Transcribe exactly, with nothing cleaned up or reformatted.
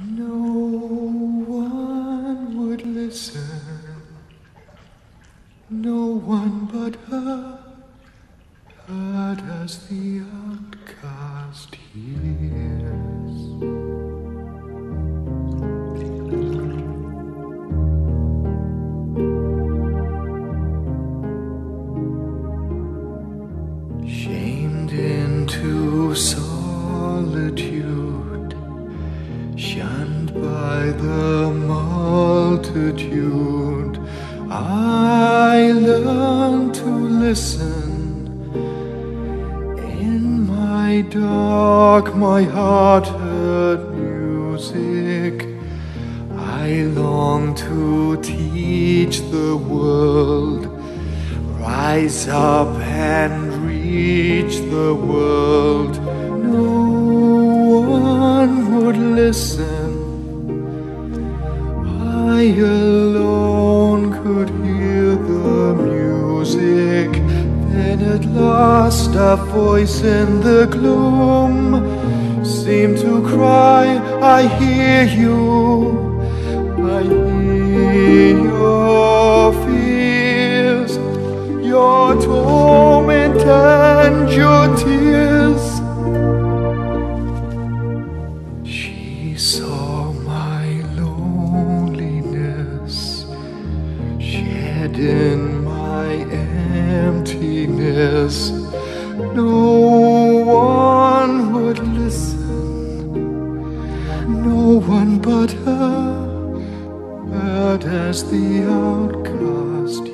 No one would listen, no one but her, heard as the outcast hears. Shamed into solitude, shunned by the multitude, I learned to listen. In my dark, my heart heard music. I long to teach the world, rise up and reach the world. No one would listen, I alone could hear the music. Then at last a voice in the gloom seemed to cry, I hear you, I hear your fears, your torment and your tears. She saw my loneliness, shed in my emptiness. No one would listen, no one but her, heard as the outcast.